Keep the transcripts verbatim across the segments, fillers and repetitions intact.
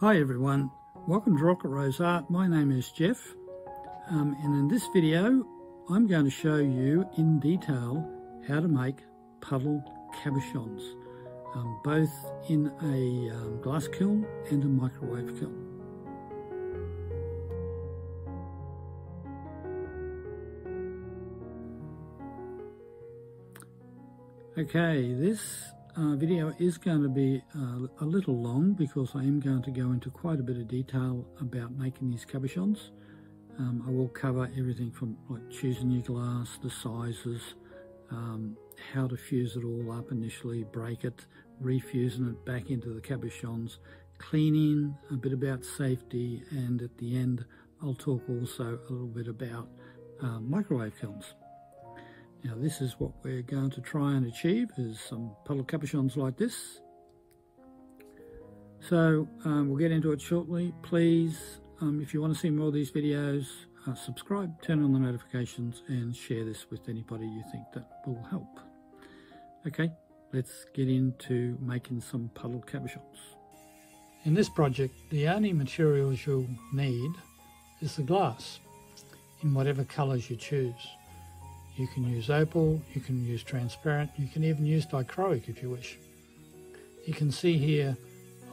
Hi everyone, welcome to Rocket Rose Art. My name is Jeff um, and in this video I'm going to show you in detail how to make puddled cabochons, um, both in a um, glass kiln and a microwave kiln. Okay, this Uh, video is going to be uh, a little long because I am going to go into quite a bit of detail about making these cabochons. Um, I will cover everything from like choosing your glass, the sizes, um, how to fuse it all up initially, break it, refusing it back into the cabochons, cleaning, a bit about safety, and at the end I'll talk also a little bit about uh, microwave kilns. Now this is what we're going to try and achieve, is some puddled cabochons like this. So um, we'll get into it shortly. Please, um, if you want to see more of these videos, uh, subscribe, turn on the notifications and share this with anybody you think that will help. Okay, let's get into making some puddled cabochons. In this project, the only materials you'll need is the glass in whatever colours you choose. You can use opal, you can use transparent, you can even use dichroic if you wish. You can see here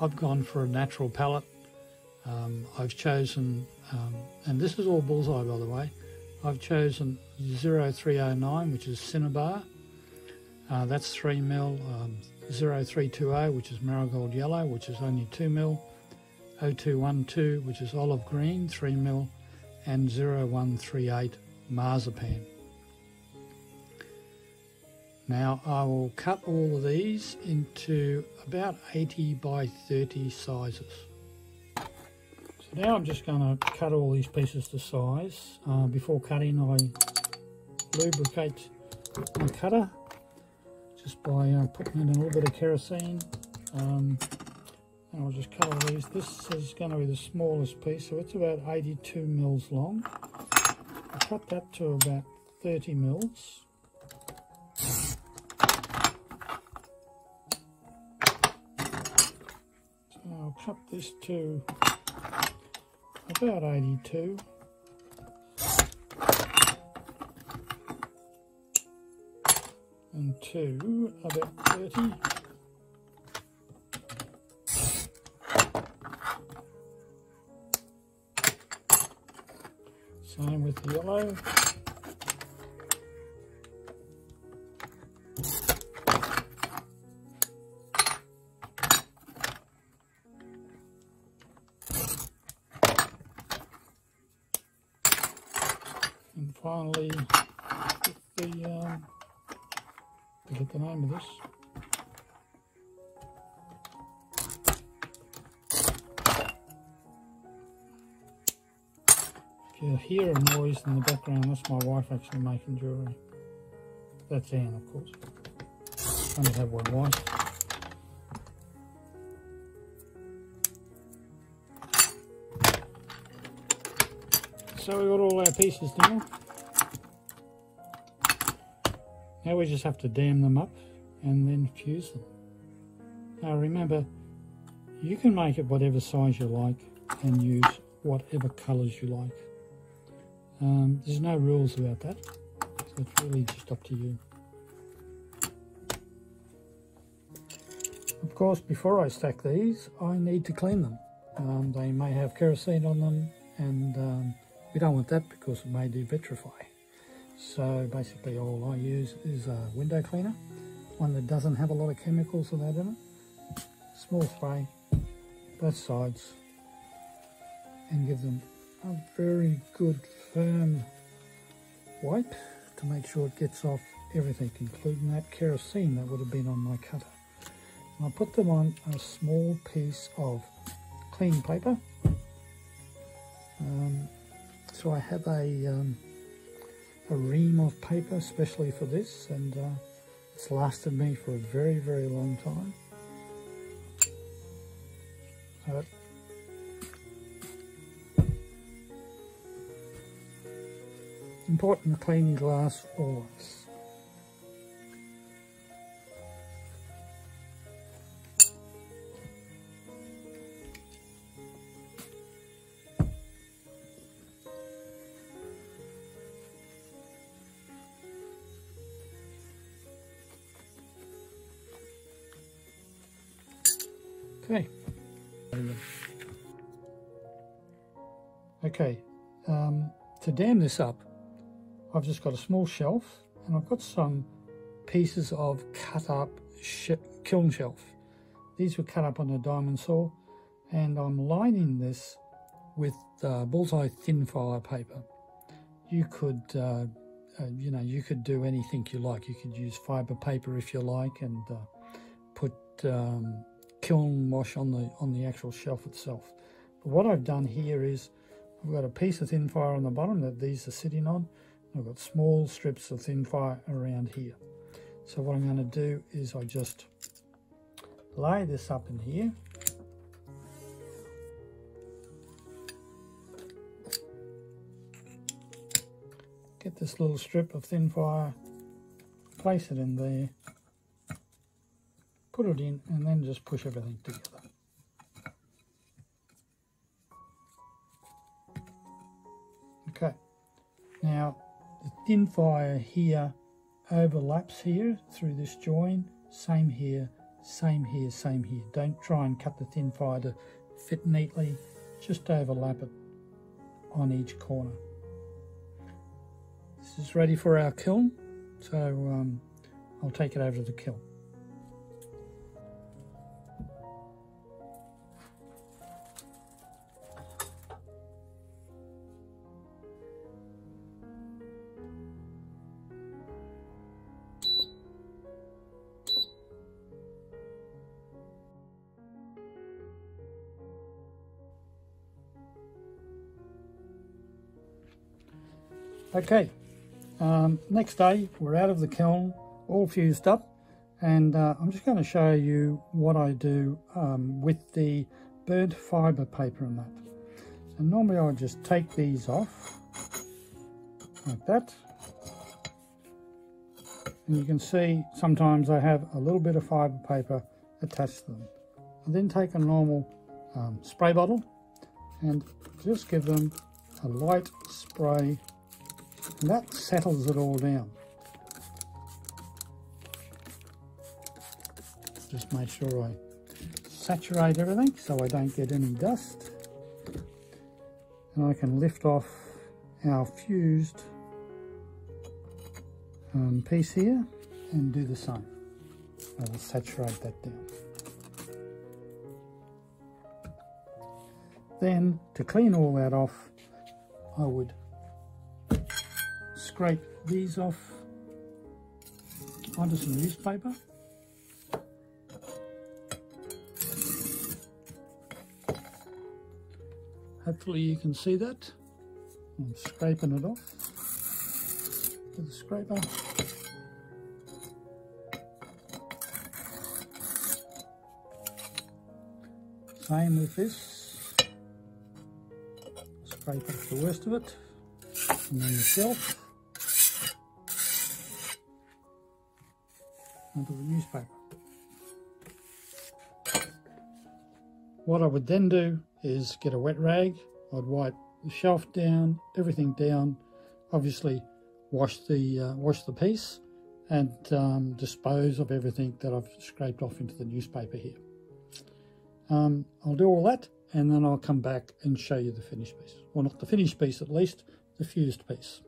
I've gone for a natural palette. Um, I've chosen, um, and this is all bullseye by the way, I've chosen zero three zero nine, which is cinnabar. Uh, that's three mil, um, zero three two zero, which is marigold yellow, which is only two mil, zero two one two, which is olive green, three mil, and zero one three eight, marzipan. Now I will cut all of these into about eighty by thirty sizes. So now I'm just going to cut all these pieces to size. Uh, before cutting I lubricate my cutter just by uh, putting in a little bit of kerosene. Um, and I'll just cut all these. This is going to be the smallest piece, so it's about eighty-two mils long. I cut that to about thirty mils. Cut this to about eighty-two. And two, about thirty. Same with the yellow. And finally, with the, um, I forget the name of this. If you hear a noise in the background, that's my wife actually making jewellery. That's Anne, of course. I only have one wife. So we've got all our pieces now. Now we just have to dam them up and then fuse them. Now remember, you can make it whatever size you like and use whatever colours you like. Um, there's no rules about that, so it's really just up to you. Of course, before I stack these, I need to clean them. Um, they may have kerosene on them and um, we don't want that because it may devitrify. So basically all I use is a window cleaner, one that doesn't have a lot of chemicals or that in it. Small spray, both sides, and give them a very good firm wipe to make sure it gets off everything, including that kerosene that would have been on my cutter. And I'll put them on a small piece of clean paper. Um, So I have a, um, a ream of paper especially for this, and uh, it's lasted me for a very, very long time. So important to clean glass always. Okay. Okay, um, to dam this up, I've just got a small shelf and I've got some pieces of cut up sh kiln shelf. These were cut up on a diamond saw, and I'm lining this with uh, bullseye thin file paper. You could, uh, uh, you know, you could do anything you like. You could use fibre paper if you like, and uh, put um, kiln wash on the on the actual shelf itself. But what I've done here is I've got a piece of thin fire on the bottom that these are sitting on. I've got small strips of thin fire around here. So what I'm going to do is I just lay this up in here. Get this little strip of thin fire, place it in there, put it in, and then just push everything together. Okay, now the thin fire here overlaps here through this join, same here, same here, same here. Don't try and cut the thin fire to fit neatly, just overlap it on each corner. This is ready for our kiln, so um, I'll take it over to the kiln. Okay, um, next day we're out of the kiln, all fused up, and uh, I'm just going to show you what I do um, with the burnt fibre paper and that. So normally I just take these off, like that, and you can see sometimes I have a little bit of fibre paper attached to them. I then take a normal um, spray bottle and just give them a light spray. And that settles it all down. Just make sure I saturate everything so I don't get any dust. And I can lift off our fused um, piece here and do the same. I will saturate that down. Then, to clean all that off, I would scrape these off onto some newspaper. Hopefully you can see that. I'm scraping it off with a scraper. Same with this. Scrape off the worst of it, and then the shelf. Onto the newspaper. What I would then do is get a wet rag. I'd wipe the shelf down, everything down, obviously wash the uh, wash the piece, and um, dispose of everything that I've scraped off into the newspaper here. Um, I'll do all that, and then I'll come back and show you the finished piece. Well, not the finished piece, at least the fused piece.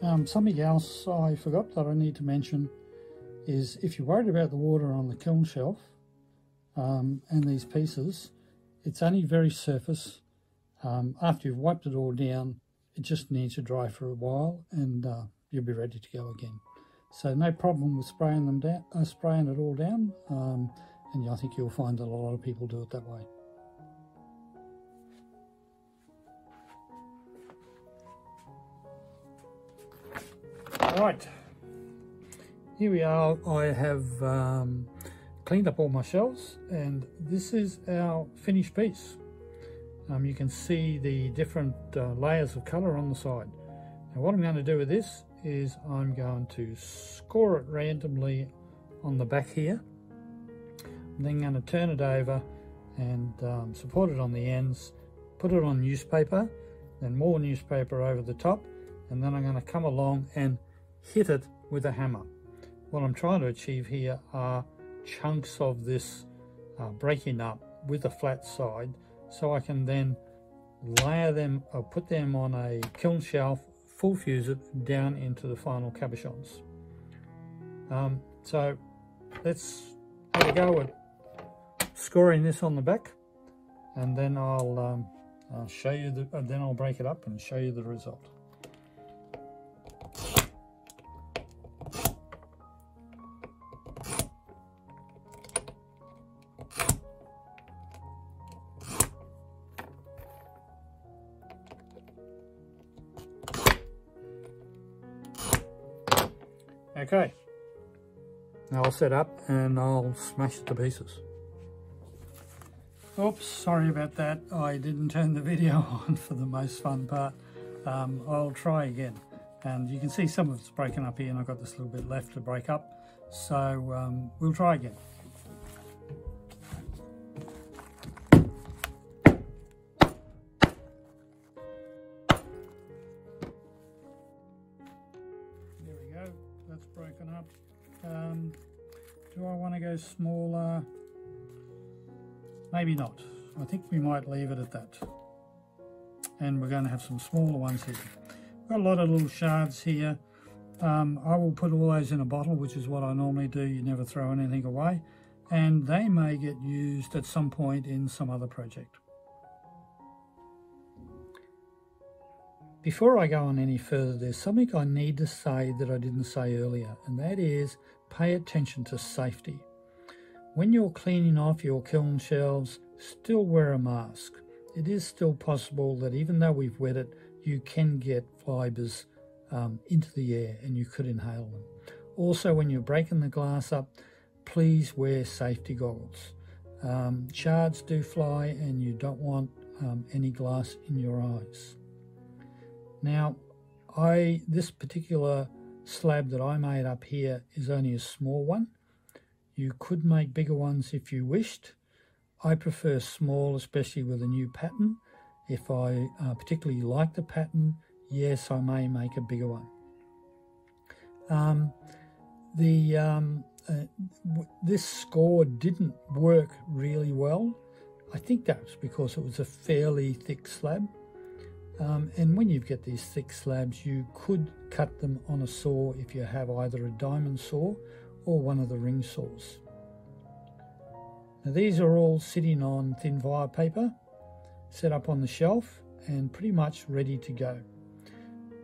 Um, something else I forgot that I need to mention is, if you're worried about the water on the kiln shelf um, and these pieces, it's only very surface. Um, after you've wiped it all down, it just needs to dry for a while, and uh, you'll be ready to go again. So no problem with spraying them down, uh, spraying it all down, um, and I think you'll find that a lot of people do it that way. Right, here we are. I have um, cleaned up all my shelves, and this is our finished piece. Um, you can see the different uh, layers of colour on the side. Now what I'm going to do with this is I'm going to score it randomly on the back here. I'm then going to turn it over and um, support it on the ends, put it on newspaper, then more newspaper over the top, and then I'm going to come along and hit it with a hammer. What I'm trying to achieve here are chunks of this uh, breaking up with a flat side, so I can then layer them or put them on a kiln shelf, full fuse it down into the final cabochons. Um, so let's have a go at scoring this on the back, and then I'll, um, I'll show you the, and then I'll break it up and show you the result. Okay, now I'll set up and I'll smash it to pieces. Oops, sorry about that. I didn't turn the video on for the most fun part. Um, I'll try again. And you can see some of it's broken up here and I've got this little bit left to break up. So um, we'll try again. Broken up. Um, do I want to go smaller? Maybe not. I think we might leave it at that. And we're going to have some smaller ones here. We've got a lot of little shards here. Um, I will put all those in a bottle, which is what I normally do. You never throw anything away. And they may get used at some point in some other project. Before I go on any further, there's something I need to say that I didn't say earlier, and that is pay attention to safety. When you're cleaning off your kiln shelves, still wear a mask. It is still possible that even though we've wet it, you can get fibres um, into the air and you could inhale them. Also, when you're breaking the glass up, please wear safety goggles. Um, shards do fly and you don't want um, any glass in your eyes. Now, I this particular slab that I made up here is only a small one. You could make bigger ones if you wished. I prefer small, especially with a new pattern. If I uh, particularly like the pattern, yes, I may make a bigger one. Um, the um, uh, w this score didn't work really well. I think that's because it was a fairly thick slab. Um, and when you get these thick slabs, you could cut them on a saw if you have either a diamond saw or one of the ring saws. Now, these are all sitting on thin wire paper, set up on the shelf and pretty much ready to go.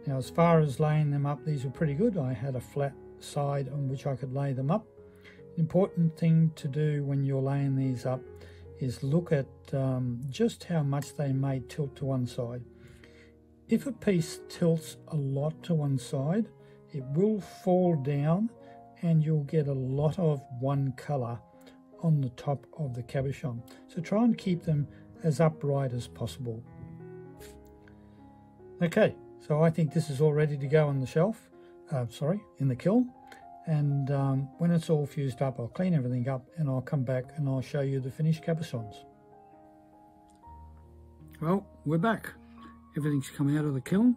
Now, as far as laying them up, these were pretty good. I had a flat side on which I could lay them up. An important thing to do when you're laying these up is look at um, just how much they may tilt to one side. If a piece tilts a lot to one side, it will fall down and you'll get a lot of one colour on the top of the cabochon. So try and keep them as upright as possible. Okay, so I think this is all ready to go on the shelf, uh, sorry, in the kiln. And um, when it's all fused up, I'll clean everything up and I'll come back and I'll show you the finished cabochons. Well, we're back. Everything's come out of the kiln,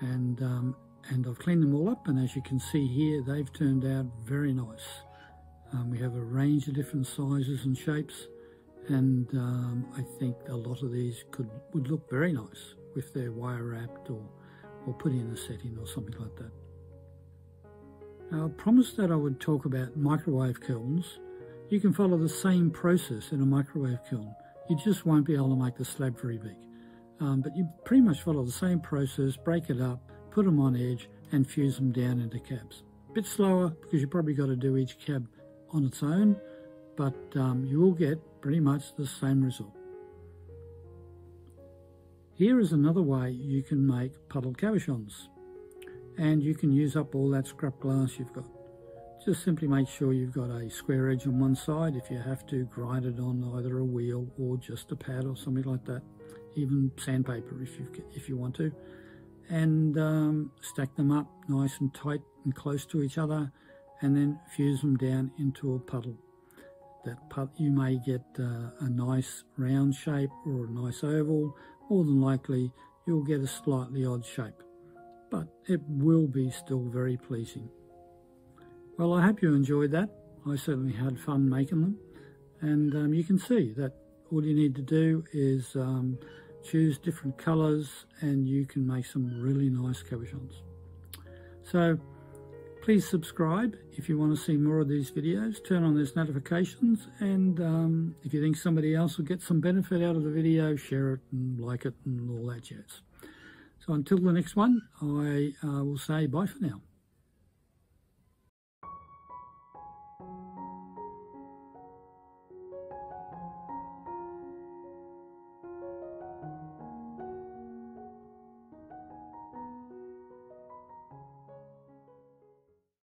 and um, and I've cleaned them all up, and as you can see here, they've turned out very nice. Um, we have a range of different sizes and shapes, and um, I think a lot of these could would look very nice if they're wire wrapped or, or put in a setting or something like that. Now, I promised that I would talk about microwave kilns. You can follow the same process in a microwave kiln. You just won't be able to make the slab very big. Um, but you pretty much follow the same process, break it up, put them on edge and fuse them down into cabs. A bit slower because you probably got to do each cab on its own, but um, you will get pretty much the same result. Here is another way you can make puddled cabochons, and you can use up all that scrap glass you've got. Just simply make sure you've got a square edge on one side. If you have to, grind it on either a wheel or just a pad or something like that. Even sandpaper if you if you want to, and um, stack them up nice and tight and close to each other, and then fuse them down into a puddle. That puddle, you may get uh, a nice round shape or a nice oval. More than likely, you'll get a slightly odd shape, but it will be still very pleasing. Well, I hope you enjoyed that. I certainly had fun making them, and um, you can see that all you need to do is um, choose different colours and you can make some really nice cabochons. So please subscribe if you want to see more of these videos, turn on those notifications, and um, if you think somebody else will get some benefit out of the video, share it and like it and all that jazz. So until the next one, I uh, will say bye for now.